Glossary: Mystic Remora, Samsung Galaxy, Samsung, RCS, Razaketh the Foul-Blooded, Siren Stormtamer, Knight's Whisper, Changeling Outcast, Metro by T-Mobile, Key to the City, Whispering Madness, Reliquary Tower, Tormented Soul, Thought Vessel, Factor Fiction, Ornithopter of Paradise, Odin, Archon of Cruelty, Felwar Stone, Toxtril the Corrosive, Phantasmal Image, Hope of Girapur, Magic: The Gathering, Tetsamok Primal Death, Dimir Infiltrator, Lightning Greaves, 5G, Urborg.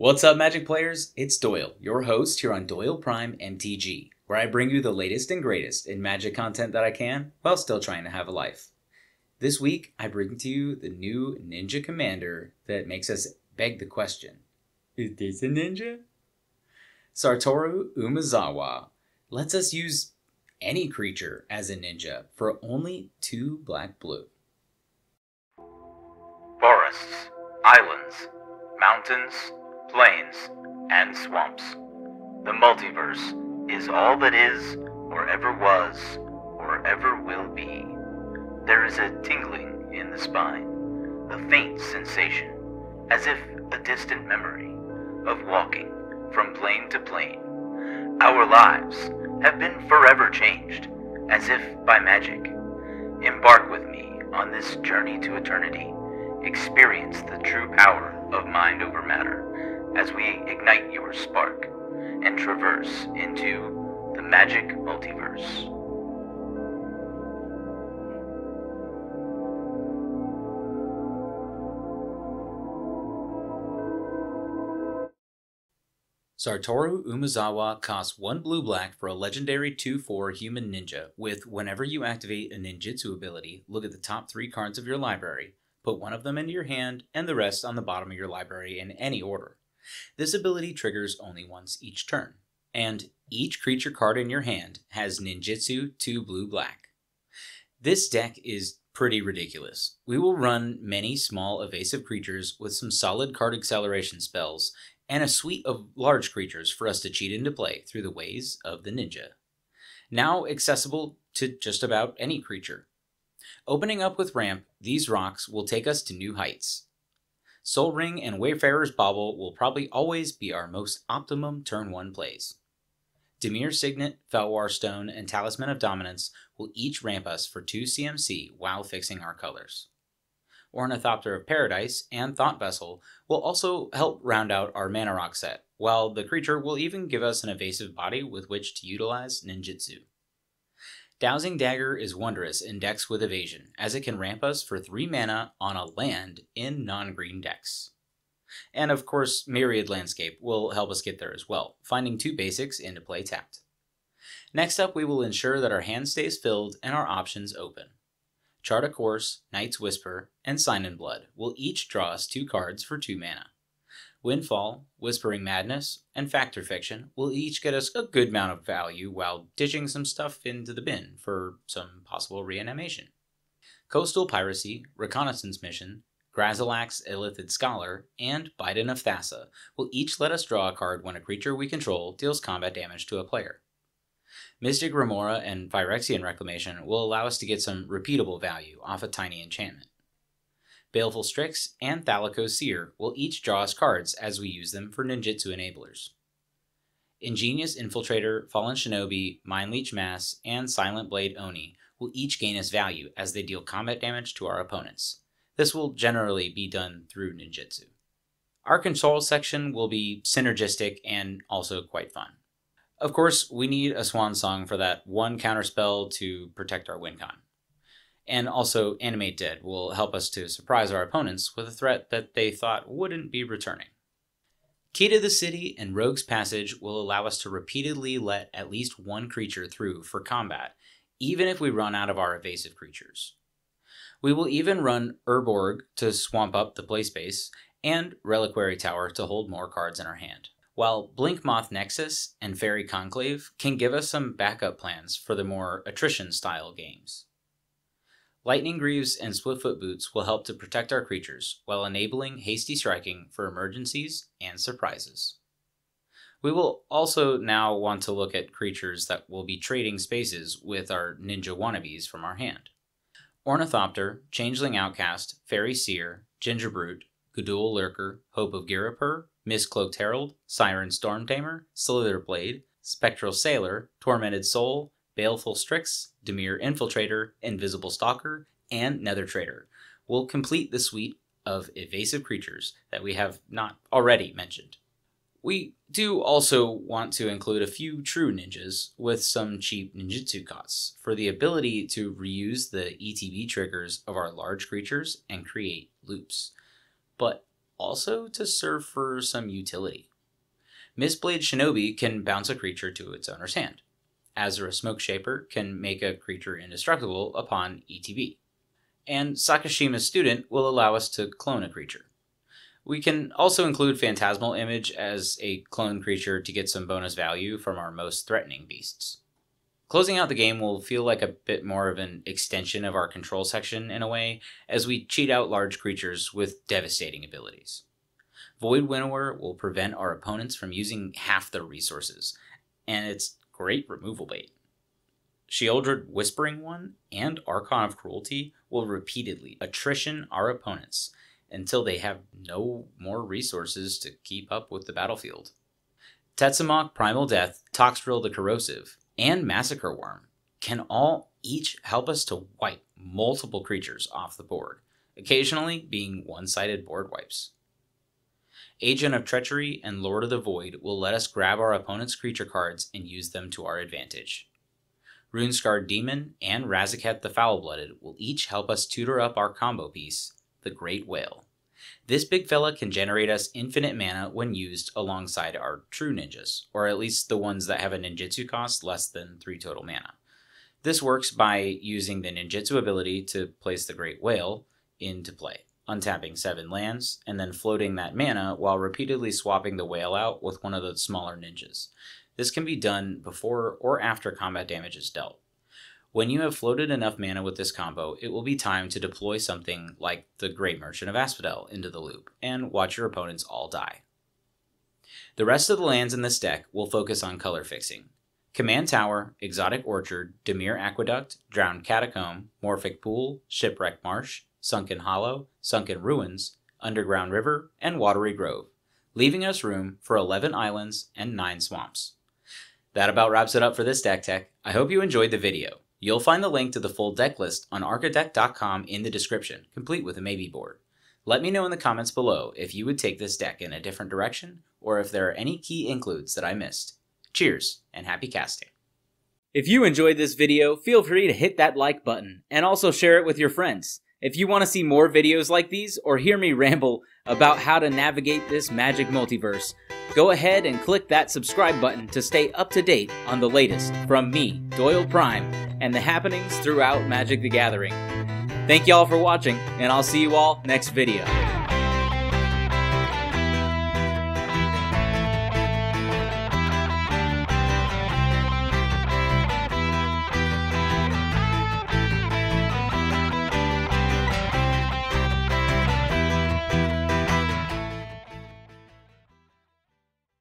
What's up, Magic players? It's Doyle, your host here on Doyle Prime MTG, where I bring you the latest and greatest in Magic content that I can while still trying to have a life. This week, I bring to you the new ninja commander that makes us beg the question, is this a ninja? Satoru Umezawa lets us use any creature as a ninja for only 2 black blue. Forests, islands, mountains, plains, and swamps. The multiverse is all that is, or ever was, or ever will be. There is a tingling in the spine, a faint sensation, as if a distant memory of walking from plane to plane. Our lives have been forever changed, as if by magic. Embark with me on this journey to eternity. Experience the true power of mind over matter as we ignite your spark and traverse into the magic multiverse. Satoru Umezawa costs 1 blue-black for a legendary 2/4 human ninja with whenever you activate a ninjutsu ability, look at the top 3 cards of your library, put 1 of them into your hand and the rest on the bottom of your library in any order. This ability triggers only once each turn, and each creature card in your hand has ninjutsu 2 blue-black. This deck is pretty ridiculous. We will run many small evasive creatures with some solid card acceleration spells and a suite of large creatures for us to cheat into play through the ways of the ninja. Now accessible to just about any creature. Opening up with ramp, these rocks will take us to new heights. Soul Ring and Wayfarer's Bobble will probably always be our most optimum turn 1 plays. Dimir Signet, Felwar Stone, and Talisman of Dominance will each ramp us for 2 CMC while fixing our colors. Ornithopter of Paradise and Thought Vessel will also help round out our mana rock set, while the creature will even give us an evasive body with which to utilize ninjutsu. Dowsing Dagger is wondrous in decks with evasion, as it can ramp us for 3 mana on a land in non-green decks. And of course, Myriad Landscape will help us get there as well, finding 2 basics into play tapped. Next up, we will ensure that our hand stays filled and our options open. Chart a Course, Knight's Whisper, and Sign in Blood will each draw us 2 cards for 2 mana. Windfall, Whispering Madness, and Factor Fiction will each get us a good amount of value while ditching some stuff into the bin for some possible reanimation. Coastal Piracy, Reconnaissance Mission, Gravitlax, Illithid Scholar, and Bident of Thassa will each let us draw a card when a creature we control deals combat damage to a player. Mystic Remora and Phyrexian Reclamation will allow us to get some repeatable value off a tiny enchantment. Baleful Strix and Thalico Seer will each draw us cards as we use them for ninjutsu enablers. Ingenious Infiltrator, Fallen Shinobi, Mind Leech Mass, and Silent Blade Oni will each gain us value as they deal combat damage to our opponents. This will generally be done through ninjutsu. Our control section will be synergistic and also quite fun. Of course, we need a Swan Song for that 1 counterspell to protect our wincon. And also, Animate Dead will help us to surprise our opponents with a threat that they thought wouldn't be returning. Key to the City and Rogue's Passage will allow us to repeatedly let at least 1 creature through for combat, even if we run out of our evasive creatures. We will even run Urborg to swamp up the play space, and Reliquary Tower to hold more cards in our hand, while Blinkmoth Nexus and Fairy Conclave can give us some backup plans for the more attrition-style games. Lightning Greaves and Swiftfoot Boots will help to protect our creatures, while enabling hasty striking for emergencies and surprises. We will also now want to look at creatures that will be trading spaces with our ninja wannabes from our hand. Ornithopter, Changeling Outcast, Fairy Seer, Gingerbrute, Gudul Lurker, Hope of Girapur, Miscloaked Herald, Siren Stormtamer, Slither Blade, Spectral Sailor, Tormented Soul, Baleful Strix, Dimir Infiltrator, Invisible Stalker, and Nether Trader will complete the suite of evasive creatures that we have not already mentioned. We do also want to include a few true ninjas with some cheap ninjutsu costs for the ability to reuse the ETB triggers of our large creatures and create loops. But also to serve for some utility. Mistblade Shinobi can bounce a creature to its owner's hand. Azura Smoke Shaper can make a creature indestructible upon ETB. And Sakashima's Student will allow us to clone a creature. We can also include Phantasmal Image as a clone creature to get some bonus value from our most threatening beasts. Closing out the game will feel like a bit more of an extension of our control section in a way, as we cheat out large creatures with devastating abilities. Void Winnower will prevent our opponents from using half their resources, and it's great removal bait. Sheoldred Whispering One and Archon of Cruelty will repeatedly attrition our opponents until they have no more resources to keep up with the battlefield. Tetsamok Primal Death, Toxtril the Corrosive, and Massacre Worm can all each help us to wipe multiple creatures off the board, occasionally being one-sided board wipes. Agent of Treachery and Lord of the Void will let us grab our opponent's creature cards and use them to our advantage. Runescarred Demon and Razaketh the Foul-Blooded will each help us tutor up our combo piece, the Great Whale. This big fella can generate us infinite mana when used alongside our true ninjas, or at least the ones that have a ninjutsu cost less than 3 total mana. This works by using the ninjutsu ability to place the Great Whale into play, untapping 7 lands, and then floating that mana while repeatedly swapping the whale out with one of the smaller ninjas. This can be done before or after combat damage is dealt. When you have floated enough mana with this combo, it will be time to deploy something like the Great Merchant of Asphodel into the loop, and watch your opponents all die. The rest of the lands in this deck will focus on color fixing. Command Tower, Exotic Orchard, Dimir Aqueduct, Drowned Catacomb, Morphic Pool, Shipwreck Marsh, Sunken Hollow, Sunken Ruins, Underground River, and Watery Grove, leaving us room for 11 islands and 9 swamps. That about wraps it up for this deck tech. I hope you enjoyed the video. You'll find the link to the full deck list on arcadeck.com in the description, complete with a maybe board. Let me know in the comments below if you would take this deck in a different direction, or if there are any key includes that I missed. Cheers, and happy casting. If you enjoyed this video, feel free to hit that like button, and also share it with your friends. If you want to see more videos like these, or hear me ramble about how to navigate this magic multiverse, go ahead and click that subscribe button to stay up to date on the latest from me, Doyle Prime, and the happenings throughout Magic the Gathering. Thank y'all for watching, and I'll see you all next video.